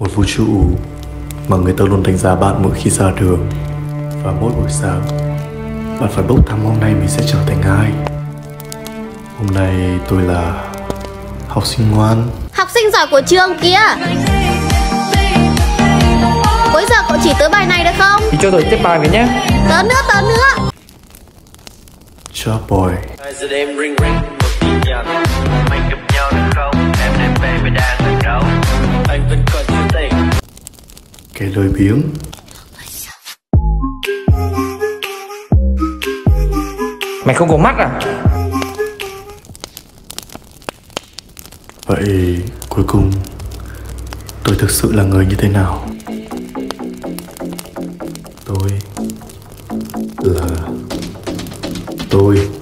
Một vũ trụ mà người ta luôn đánh giá bạn mỗi khi ra đường. Và mỗi buổi sáng, bạn phải bốc thăm hôm nay mình sẽ trở thành ai. Hôm nay tôi là học sinh ngoan, học sinh giỏi của trường kìa. Cuối giờ cậu chỉ tới bài này được không? Thì cho tôi tiếp bài với nhé. Tớ nữa. Chào boy. Giờ đêm ring ring một tin nhắn. Mình gặp nhau được không? Em nên về với đang lần đầu. Anh vẫn còn chưa tỉnh. Cái lời biếng. Mày không có mắt à? Vậy cuối cùng tôi thực sự là người như thế nào? Tôi là tôi.